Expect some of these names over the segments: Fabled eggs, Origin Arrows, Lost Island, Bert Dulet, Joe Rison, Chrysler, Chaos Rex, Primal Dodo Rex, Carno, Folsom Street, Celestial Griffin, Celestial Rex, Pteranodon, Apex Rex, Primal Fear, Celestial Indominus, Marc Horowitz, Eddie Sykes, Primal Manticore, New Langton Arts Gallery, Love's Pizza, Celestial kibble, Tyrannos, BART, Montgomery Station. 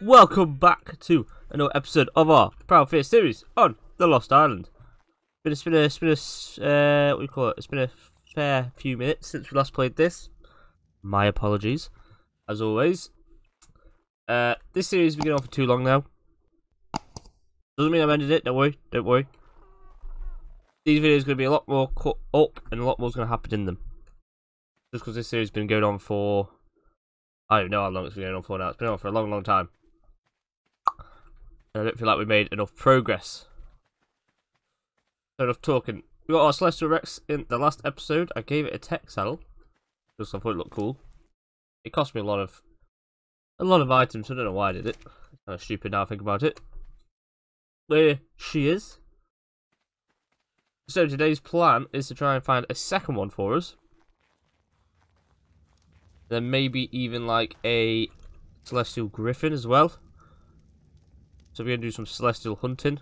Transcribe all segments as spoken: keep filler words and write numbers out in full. Welcome back to another episode of our Primal Fear series on the Lost Island. It's been a, it's been a, uh, what do you call it? It's been a fair few minutes since we last played this. My apologies, as always. Uh, this series has been going on for too long now. Doesn't mean I've ended it. Don't worry. Don't worry. These videos are going to be a lot more cut up, and a lot more is going to happen in them. Just because this series has been going on for, I don't know how long it's been going on for now. It's been on for a long, long time. And I don't feel like we made enough progress. So enough talking. We got our Celestial Rex in the last episode. I gave it a tech saddle. Just I thought it looked cool. It cost me a lot of a lot of items, so I don't know why I did it. It's kind of stupid now I think about it. There she is. So today's plan is to try and find a second one for us. Then maybe even like a Celestial Griffin as well. So we're going to do some Celestial hunting.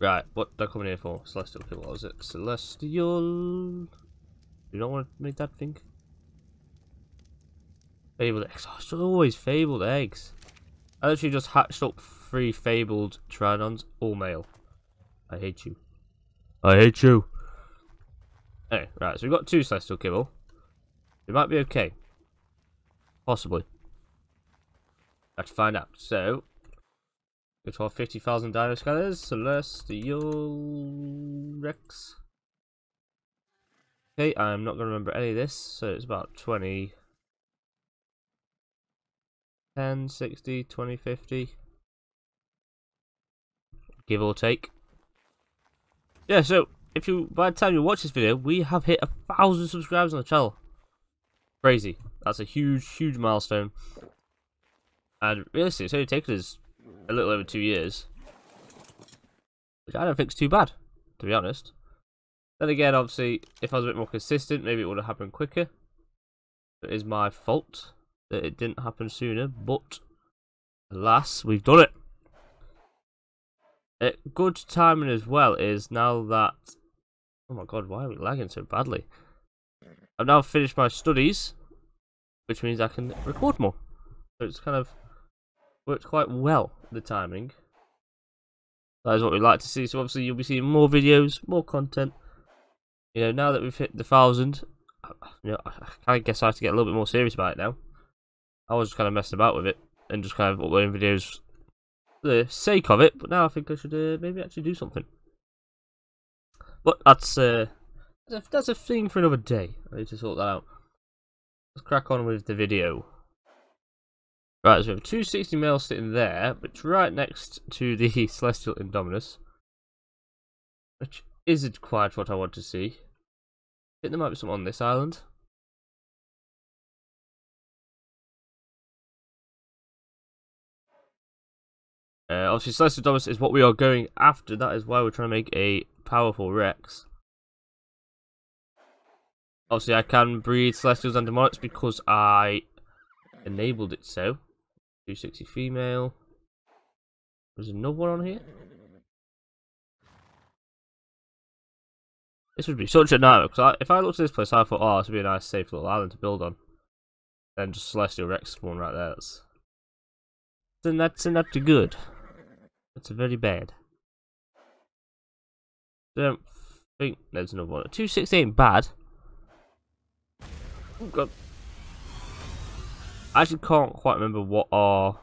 Right, what they're coming here for? Celestial kibble, what was it? Celestial... You don't want to make that thing? Fabled eggs. Oh, it's always fabled eggs. I literally just hatched up three fabled trinons, all male. I hate you. I hate you. Anyway, right, so we've got two Celestial kibble. It might be okay. Possibly. Let's find out. So, go to our fifty thousand dino scanners. Celestial Rex. Okay, I'm not going to remember any of this. So it's about twenty. ten, sixty, twenty, fifty. Give or take. Yeah, so if you, by the time you watch this video, we have hit a thousand subscribers on the channel. Crazy. That's a huge, huge milestone. And realistically, it's only taken us a little over two years. Which I don't think is too bad, to be honest. Then again, obviously, if I was a bit more consistent, maybe it would have happened quicker. It is my fault that it didn't happen sooner, but alas, we've done it. Uh, good timing as well is now that... Oh my god, why are we lagging so badly? I've now finished my studies, which means I can record more. So it's kind of worked quite well, the timing. That is what we like to see. So obviously you'll be seeing more videos, more content. You know, now that we've hit the thousand, you know, I kind of guess I have to get a little bit more serious about it now. I was just kind of messing about with it and just kind of uploading videos for the sake of it. But now I think I should uh, maybe actually do something. But that's... Uh, That's a thing for another day. I need to sort that out. Let's crack on with the video. Right, so we have two sixty males sitting there, which right next to the Celestial Indominus, which isn't quite what I want to see. I think there might be some on this island. Uh, obviously, Celestial Indominus is what we are going after. That is why we're trying to make a powerful Rex. Obviously, I can breed Celestials and Demonics because I enabled it so. two sixty female. There's another one on here. This would be such a nightmare, because I, if I looked at this place, I thought, oh, this would be a nice, safe little island to build on. Then just Celestial Rex spawn right there. That's, then that's not too good. That's very bad. I don't think there's another one. two sixty ain't bad. Oh god. I actually can't quite remember what our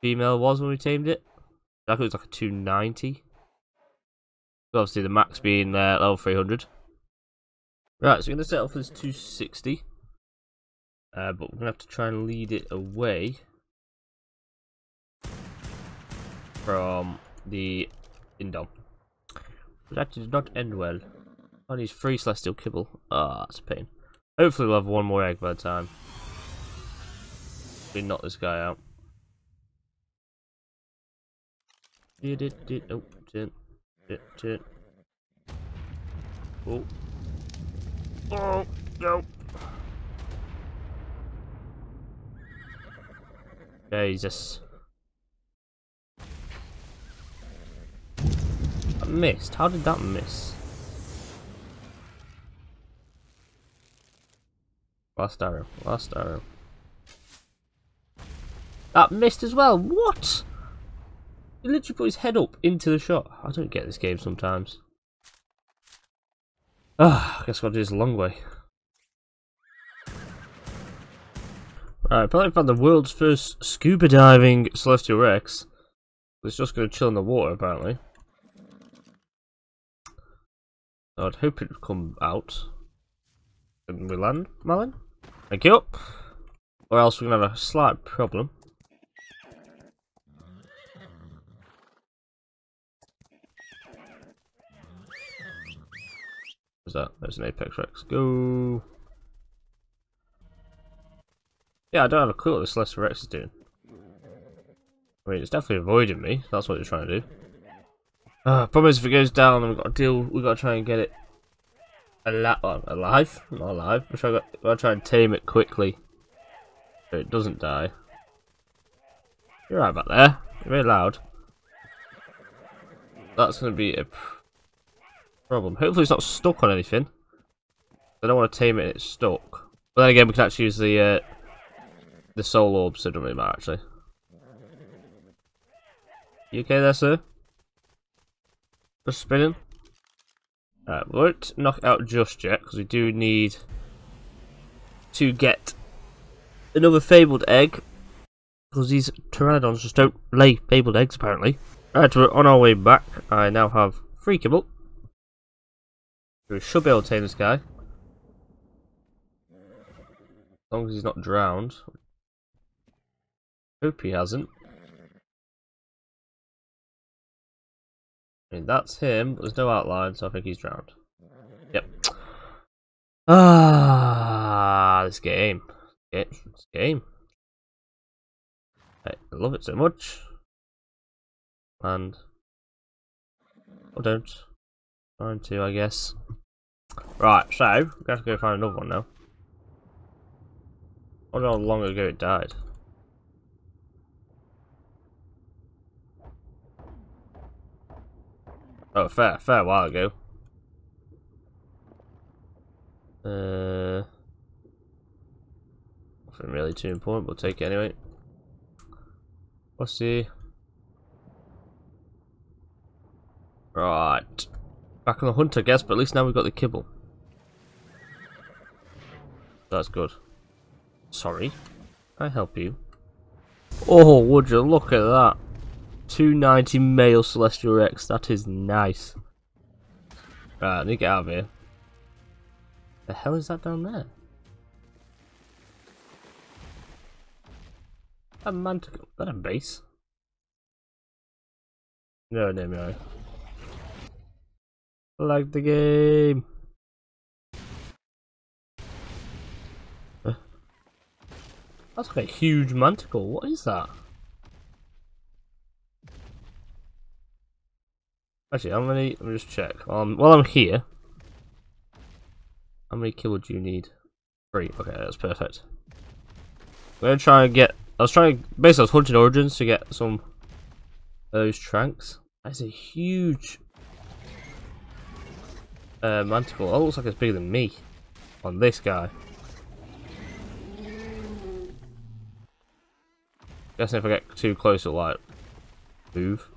female was when we tamed it. I think it was like a two ninety. Obviously the max being uh, level three hundred. Right, so we're going to set off this two sixty. Uh, but we're going to have to try and lead it away from the Indom. But that did not end well. I need three Celestial kibble. Ah, oh, that's a pain. Hopefully we'll have one more egg by the time. We knock this guy out. Did it, did oh, did it, did Oh. Oh, no. Jesus. I missed. How did that miss? Last arrow, last arrow. That missed as well. What? He literally put his head up into the shot. I don't get this game sometimes. Ah, I guess I'll do this a long way. Alright, apparently found the world's first scuba diving Celestial Rex. It's just going to chill in the water, apparently. I'd hope it would come out. Can we land, Malin? Thank you. Or else we're going to have a slight problem. What's that? There's an Apex Rex. Go! Yeah, I don't have a clue what the Celestial Rex is doing. I mean, it's definitely avoiding me. So that's what it's trying to do. Uh, problem is, if it goes down, then we've got to deal. We've got to try and get it alive. Alive? Not alive. We've got to try and tame it quickly so it doesn't die. You're right back there. You're very loud. That's going to be a problem. Hopefully, it's not stuck on anything. I don't want to tame it and it's stuck. But then again, we can actually use the uh, the soul orb, so it doesn't really matter actually. You okay there, sir? Just spinning. Alright, we won't knock it out just yet, because we do need to get another fabled egg. Because these pteranodons just don't lay fabled eggs, apparently. Alright, so we're on our way back. I now have three kibble. We should be able to tame this guy. As long as he's not drowned. Hope he hasn't. I mean, that's him, but there's no outline, so I think he's drowned. Yep. Ah, this game. This game. I love it so much. And... or don't. Trying to, I guess. Right, so, we're going to have to go find another one now. I wonder how long ago it died. Oh, fair, fair while ago. Uh, nothing really too important, we'll take it anyway. We'll see. Right. Back on the hunt, I guess, but at least now we've got the kibble. That's good. Sorry. Can I help you? Oh, would you look at that? two ninety male Celestial Rex, that is nice. Right, I need to get out of here. The hell is that down there? A manticore, is that a base? No, no, no. I like the game. Huh? That's like a huge manticore, what is that? Actually, how many? Let me just check. Um, while I'm here, how many kibble do you need? Three. Okay, that's perfect. We're gonna try and get. I was trying. Basically, I was hunting Origins to get some of those tranks. That's a huge uh, manticore. That looks like it's bigger than me on this guy. Guessing if I get too close, it'll like move.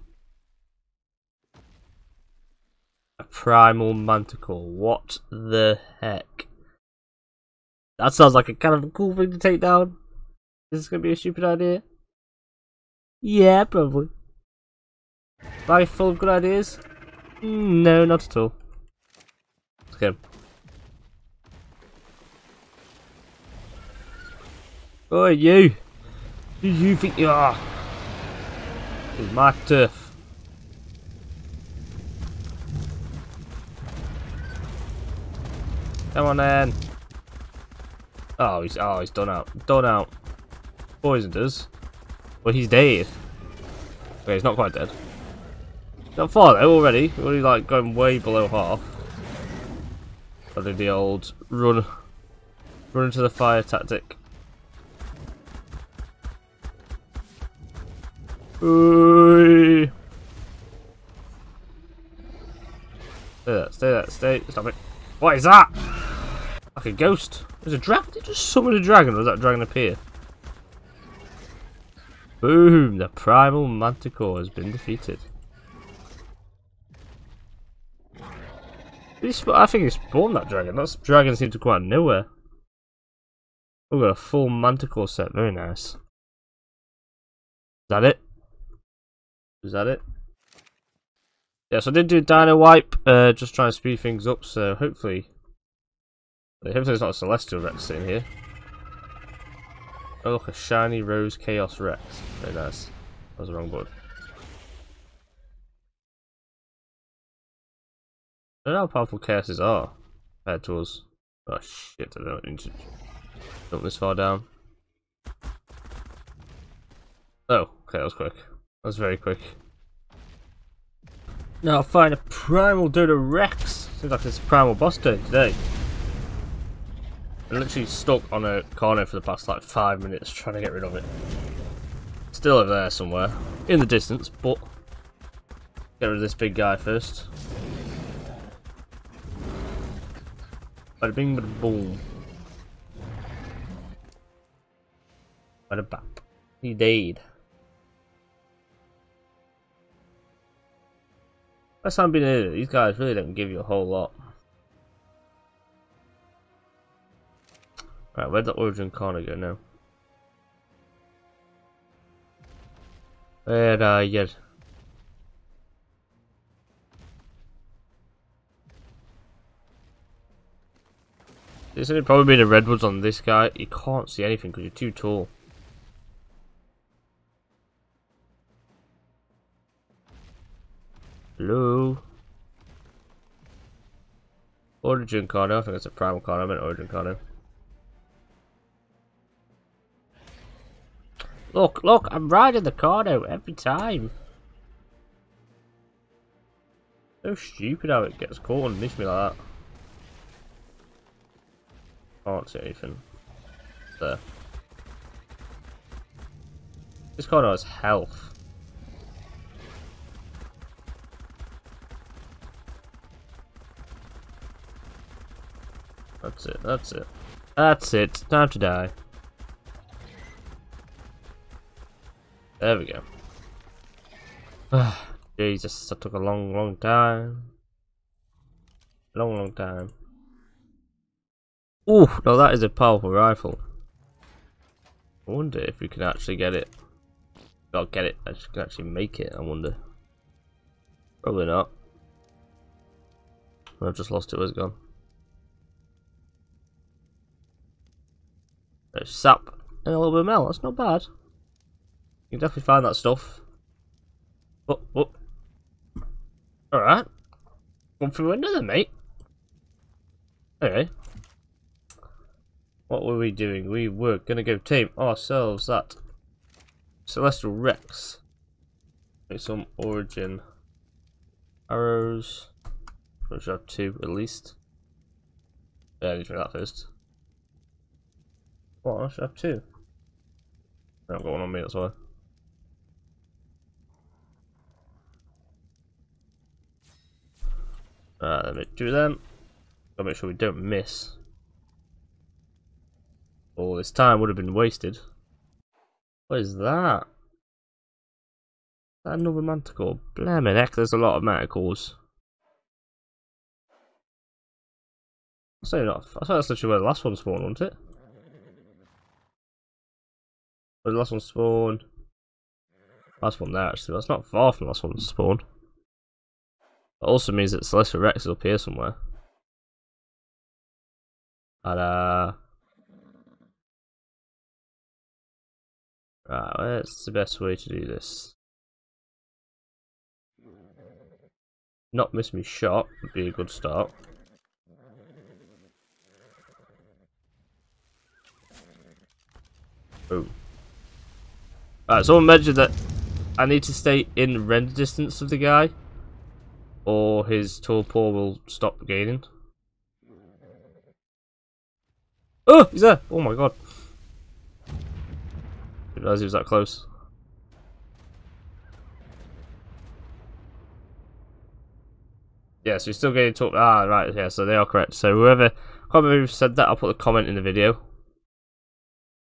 Primal Manticore, what the heck? That sounds like a kind of a cool thing to take down. Is this going to be a stupid idea? Yeah, probably. Life full of good ideas? No, not at all. Let's go. Who are you? Who do you think you are? This is my turf. Come on then. Oh, he's oh he's done out. Done out. Poisoned us. Well, he's dead. Okay, he's not quite dead. Not far though already. We're already like going way below half. I did the old run run into the fire tactic. Ooh. Stay there, stay there, stay stop it. What is that? Like a ghost. There's a dragon. Did you just summon a dragon, or does that dragon appear? Boom! The Primal Manticore has been defeated. He I think he spawned that dragon. That dragon seemed to come out of nowhere. Oh, got a full Manticore set. Very nice. Is that it? Is that it? Yeah, so I did do a dino wipe, uh, just trying to speed things up, so hopefully... Hopefully there's not a Celestial Rex sitting here. Oh look, a shiny Rose Chaos Rex. Very nice. That was the wrong button. I don't know how powerful Chaoses are compared to us. Oh shit, I don't need to jump this far down. Oh, okay, that was quick. That was very quick. Now I'll find a Primal Dodo Rex. Seems like it's Primal Boss Day today. I'm literally stuck on a corner for the past like five minutes trying to get rid of it. Still over there somewhere, in the distance, but get rid of this big guy first. Bada bing, bada boom. Bada bap. He died. Last time I've been here, these guys really don't give you a whole lot. Right, where'd the Origin Corner go now? Where are you? Isn't it probably the redwoods on this guy? You can't see anything because you're too tall. Hello? Origin Corner. I think it's a Primal Corner. I meant Origin Corner. Look, look, I'm riding the Carno every time. So stupid how it gets caught and hits me like that. Can't see anything. There. This Carno has health. That's it, that's it. That's it, time to die. There we go. Jesus, that took a long, long time. Long, long time. Ooh, now that is a powerful rifle. I wonder if we can actually get it. I'll get it. I just can actually make it. I wonder. Probably not. I've just lost it. Where's it gone? There's sap and a little bit of metal. That's not bad. You can definitely find that stuff. Oh, oh. Alright. One through another, mate. Okay. What were we doing? We were going to go tame ourselves that Celestial Rex. Make some Origin Arrows. We should have two at least. Yeah, I need to make that first. What? I should have two. I haven't got one on me, that's why. Alright, let me do them. Gotta make sure we don't miss. All this time would have been wasted. What is that? Is that another Manticore? Blimey heck, there's a lot of Manticores. I say not. I thought that's literally where the last one spawned, wasn't it? Where the last one spawned? Last one there, actually. That's not far from the last one to spawn. That also means that Celestial Rex is up here somewhere. And, uh. Right, where's the best way to do this? Not miss me shot would be a good start. Boom. Alright, someone mentioned that I need to stay in render distance of the guy, or his tall paw will stop gaining. Oh, he's there! Oh my god. Didn't realize he was that close. Yeah, so he's still getting talked. Ah, right, yeah, so they are correct. So whoever, I can't remember who said that, I'll put a comment in the video.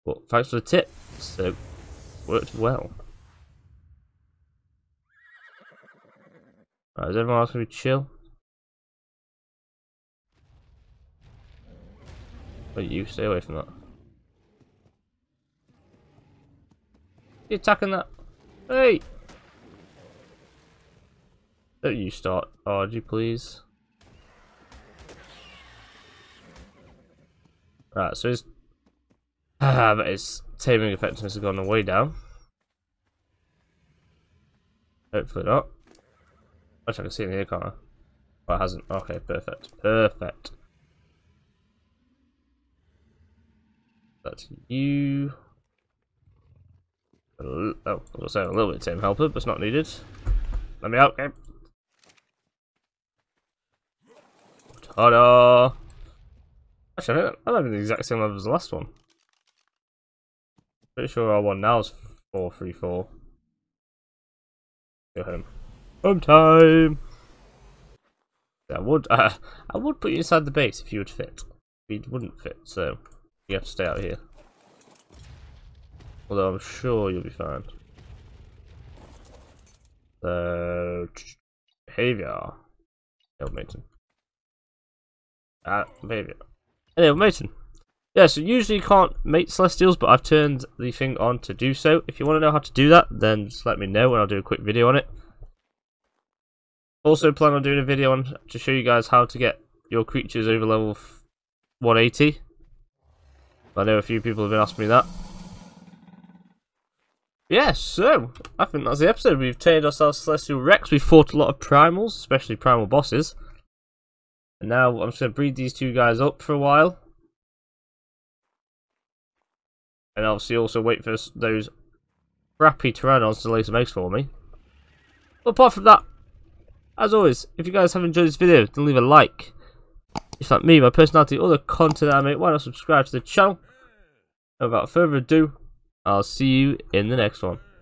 Well, thanks for the tip. So, worked well. Right, is everyone else gonna be chill? But you stay away from that. You attacking that? Hey! Don't you start, R G, please. Right, so his, ah, but his taming effectiveness has gone way down. Hopefully not. Which I can see in here, can't I? Well, it hasn't. Okay, perfect. Perfect. That's you. Oh, I was saying a little bit of tame helper, but it's not needed. Let me out, game. Ta-da! Actually, I don't, I don't have the exact same level as the last one. Pretty sure our one now is four three four. Go home. Home time! Yeah, I would, uh, I would put you inside the base if you would fit. You wouldn't fit, so you have to stay out here. Although I'm sure you'll be fine. So, behaviour. No, Mason. Ah, behaviour. Anyway, mating. Yeah, so usually you can't mate Celestials, but I've turned the thing on to do so. If you want to know how to do that, then just let me know and I'll do a quick video on it. Also plan on doing a video on to show you guys how to get your creatures over level one eighty. I know a few people have been asking me that. Yeah, so I think that's the episode. We've tamed ourselves Celestial Rex. We fought a lot of primals, especially primal bosses. And now I'm just going to breed these two guys up for a while. And obviously also wait for those crappy Tyrannos to lay some eggs for me. But apart from that, as always, if you guys have enjoyed this video, then leave a like. If like me, my personality, all the content I make, why not subscribe to the channel? And without further ado, I'll see you in the next one.